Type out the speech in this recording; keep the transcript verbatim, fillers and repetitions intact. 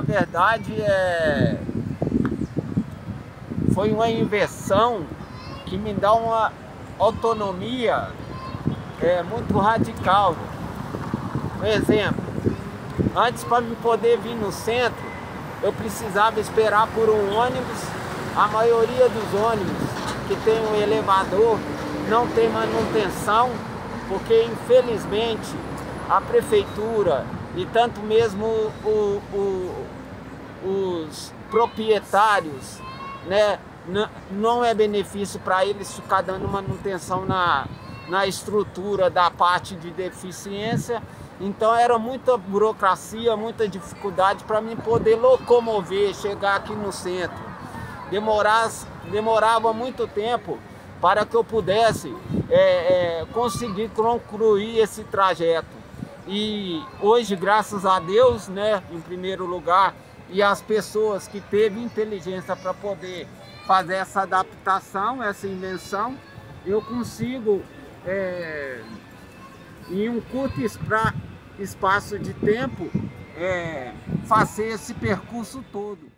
na verdade é... foi uma inversão que me dá uma autonomia é, muito radical. Por exemplo, antes para me poder vir no centro, eu precisava esperar por um ônibus. A maioria dos ônibus que tem um elevador não tem manutenção, porque infelizmente a prefeitura e tanto mesmo o, o, os proprietários, né, não é benefício para eles ficar dando manutenção na, na estrutura da parte de deficiência. Então era muita burocracia, muita dificuldade para mim poder locomover, chegar aqui no centro. Demoras, demorava muito tempo para que eu pudesse é, é, conseguir concluir esse trajeto. E hoje, graças a Deus, né, em primeiro lugar, e as pessoas que teve inteligência para poder fazer essa adaptação, essa invenção, eu consigo, é, em um curto espaço de tempo, é, fazer esse percurso todo.